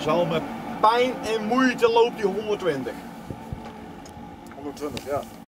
Zo met pijn en moeite loopt die 120. 120, ja.